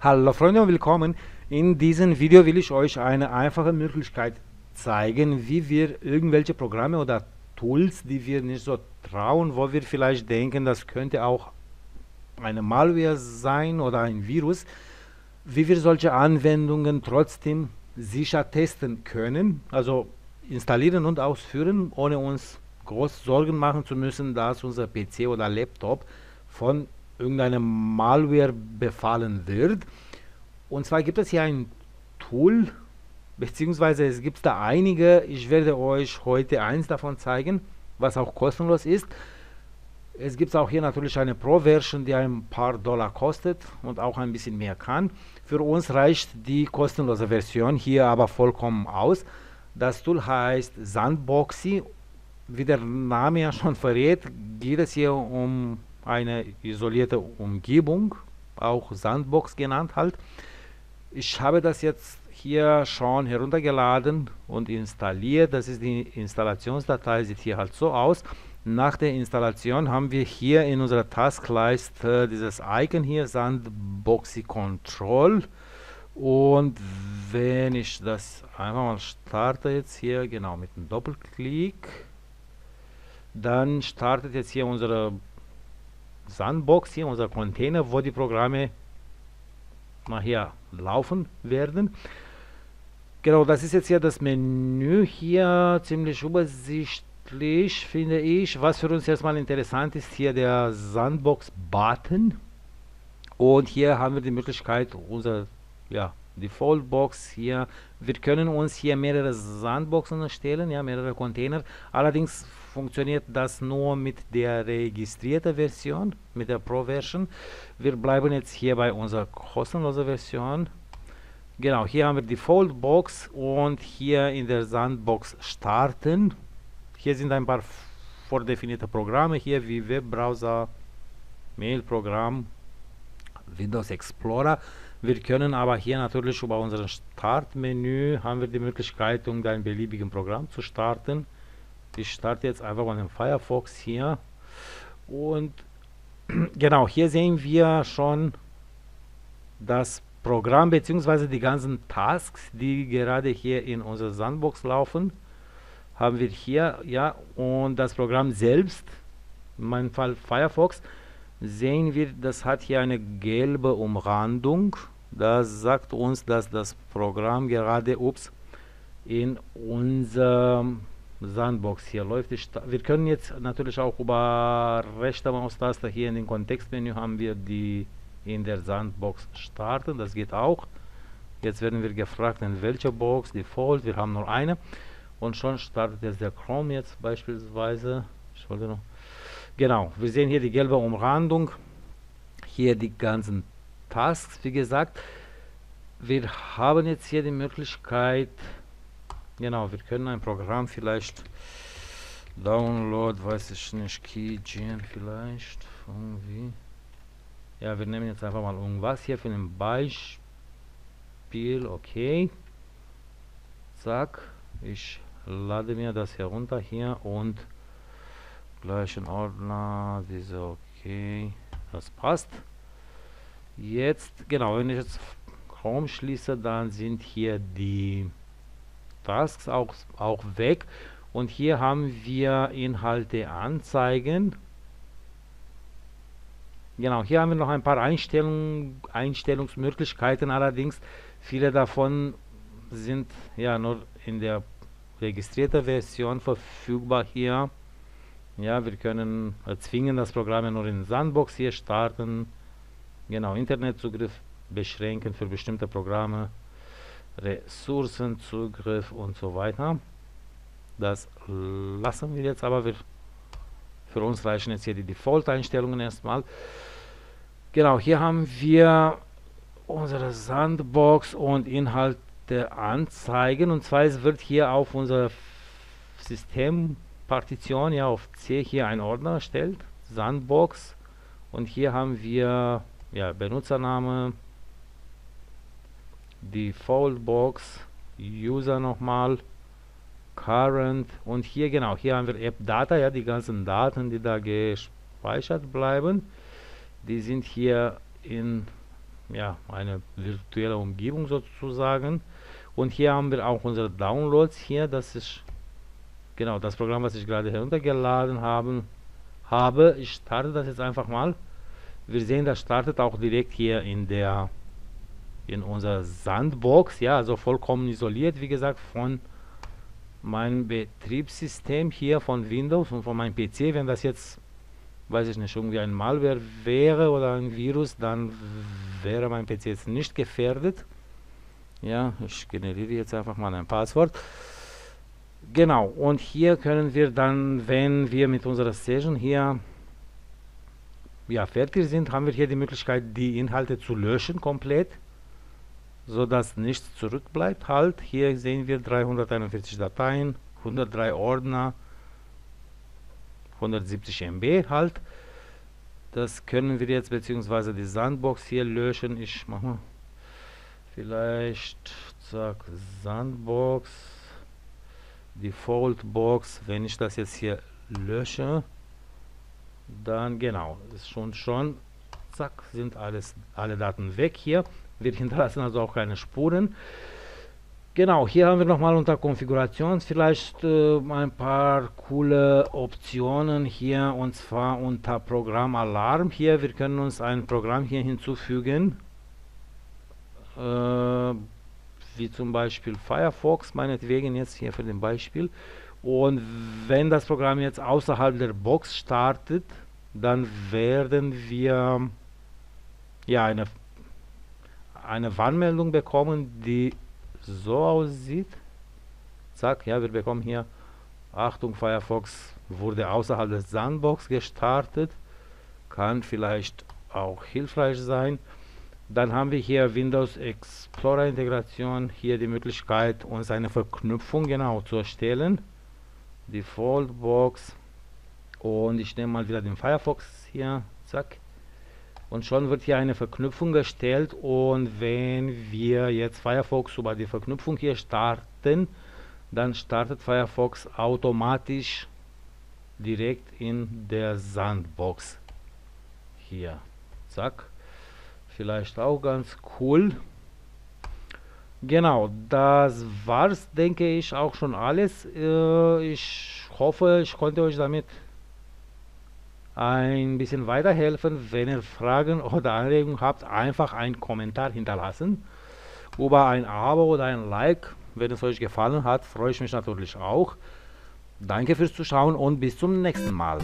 Hallo Freunde und willkommen. In diesem Video will ich euch eine einfache Möglichkeit zeigen, wie wir irgendwelche Programme oder Tools, die wir nicht so trauen, wo wir vielleicht denken, das könnte auch eine Malware sein oder ein Virus, wie wir solche Anwendungen trotzdem sicher testen können, also installieren und ausführen, ohne uns groß Sorgen machen zu müssen, dass unser PC oder Laptop von irgendeine Malware befallen wird. Und zwar gibt es hier ein Tool, beziehungsweise es gibt da einige. Ich werde euch heute eins davon zeigen, was auch kostenlos ist. Es gibt auch hier natürlich eine Pro-Version, die ein paar Dollar kostet und auch ein bisschen mehr kann. Für uns reicht die kostenlose Version hier aber vollkommen aus. Das Tool heißt Sandboxie. Wie der Name ja schon verrät, geht es hier um eine isolierte Umgebung, auch Sandbox genannt halt. Ich habe das jetzt hier schon heruntergeladen und installiert. Das ist die Installationsdatei, sieht hier halt so aus. Nach der Installation haben wir hier in unserer Taskleiste dieses Icon hier, Sandboxie Control. Und wenn ich das einfach mal starte jetzt hier, genau mit einem Doppelklick, dann startet jetzt hier unsere Sandbox, hier unser Container, wo die Programme nachher laufen werden. Genau, das ist jetzt hier das Menü hier, ziemlich übersichtlich, finde ich. Was für uns erstmal interessant ist, hier der Sandbox-Button. Und hier haben wir die Möglichkeit, unser Default-Box hier. Wir können uns hier mehrere Sandboxen erstellen, ja, mehrere Container. Allerdings funktioniert das nur mit der registrierten Version, mit der Pro-Version. Wir bleiben jetzt hier bei unserer kostenlosen Version. Genau, hier haben wir die Default-Box und hier in der Sandbox starten. Hier sind ein paar vordefinierte Programme hier wie Webbrowser, Mailprogramm, Windows Explorer. Wir können aber hier natürlich über unser Startmenü haben wir die Möglichkeit, um ein beliebiges Programm zu starten. Ich starte jetzt einfach mal den Firefox hier und genau, hier sehen wir schon das Programm bzw. die ganzen Tasks, die gerade hier in unserer Sandbox laufen, haben wir hier, ja, und das Programm selbst, in meinem Fall Firefox, sehen wir, das hat hier eine gelbe Umrandung. Das sagt uns, dass das Programm gerade, in unserem Sandbox hier läuft. Wir können jetzt natürlich auch über rechte Maustaste hier in den Kontextmenü haben wir die in der Sandbox starten, das geht auch. Jetzt werden wir gefragt, in welcher Box, Default, wir haben nur eine und schon startet jetzt der Chrome jetzt beispielsweise. Ich wollte noch, genau, wir sehen hier die gelbe Umrandung, hier die ganzen Tasks, wie gesagt. Wir haben jetzt hier die Möglichkeit, genau, wir können ein Programm vielleicht download, weiß ich nicht, KeyGen vielleicht, irgendwie. Ja, wir nehmen jetzt einfach mal irgendwas hier für ein Beispiel, okay. Zack, ich lade mir das herunter hier und gleich in Ordner, diese, okay, das passt. Jetzt, genau, wenn ich jetzt Chrome schließe, dann sind hier die Tasks auch weg und hier haben wir Inhalte anzeigen. Genau, hier haben wir noch ein paar Einstellungsmöglichkeiten, allerdings viele davon sind ja nur in der registrierten Version verfügbar hier. Ja, wir können erzwingen, das Programm nur in Sandbox hier starten. Genau, Internetzugriff beschränken für bestimmte Programme. Ressourcenzugriff und so weiter. Das lassen wir jetzt, aber für uns reichen jetzt hier die Default-Einstellungen erstmal. Genau, hier haben wir unsere Sandbox und Inhalte anzeigen. Und zwar wird hier auf unserer Systempartition, ja auf C, hier ein Ordner erstellt, Sandbox. Und hier haben wir ja Benutzername, Default-Box, User nochmal, Current und hier, genau, hier haben wir App-Data, ja, die ganzen Daten, die da gespeichert bleiben, die sind hier in ja, eine virtuelle Umgebung sozusagen. Und hier haben wir auch unsere Downloads hier, das ist genau das Programm, was ich gerade heruntergeladen habe. Ich starte das jetzt einfach mal. Wir sehen, das startet auch direkt hier in unserer Sandbox, ja, also vollkommen isoliert, wie gesagt, von meinem Betriebssystem hier, von Windows und von meinem PC. Wenn das jetzt, weiß ich nicht, irgendwie ein Malware wäre oder ein Virus, dann wäre mein PC jetzt nicht gefährdet. Ja, ich generiere jetzt einfach mal ein Passwort. Genau, und hier können wir dann, wenn wir mit unserer Session hier ja, fertig sind, haben wir hier die Möglichkeit, die Inhalte zu löschen komplett, so dass nichts zurückbleibt halt. Hier sehen wir 341 Dateien, 103 Ordner, 170 MB halt. Das können wir jetzt, beziehungsweise die Sandbox hier löschen. Ich mache mal vielleicht, zack, Sandbox, Defaultbox. Wenn ich das jetzt hier lösche, dann genau, ist schon, zack, sind alle Daten weg hier. Wir hinterlassen also auch keine Spuren. Genau, hier haben wir nochmal unter Konfiguration vielleicht ein paar coole Optionen hier, und zwar unter Programm Alarm hier. Wir können uns ein Programm hier hinzufügen, wie zum Beispiel Firefox, meinetwegen jetzt hier für den Beispiel. Und wenn das Programm jetzt außerhalb der Box startet, dann werden wir ja eine Warnmeldung bekommen, die so aussieht. Zack, ja, wir bekommen hier, Achtung, Firefox wurde außerhalb der Sandbox gestartet, kann vielleicht auch hilfreich sein. Dann haben wir hier Windows Explorer Integration, hier die Möglichkeit, uns eine Verknüpfung genau zu erstellen, Defaultbox, und ich nehme mal wieder den Firefox hier, zack. Und schon wird hier eine Verknüpfung erstellt, und wenn wir jetzt Firefox über die Verknüpfung hier starten, dann startet Firefox automatisch direkt in der Sandbox. Hier, zack. Vielleicht auch ganz cool. Genau, das war's, denke ich, auch schon alles. Ich hoffe, ich konnte euch damit ein bisschen weiterhelfen. Wenn ihr Fragen oder Anregungen habt, einfach einen Kommentar hinterlassen. Über ein Abo oder ein Like, wenn es euch gefallen hat, freue ich mich natürlich auch. Danke fürs Zuschauen und bis zum nächsten Mal.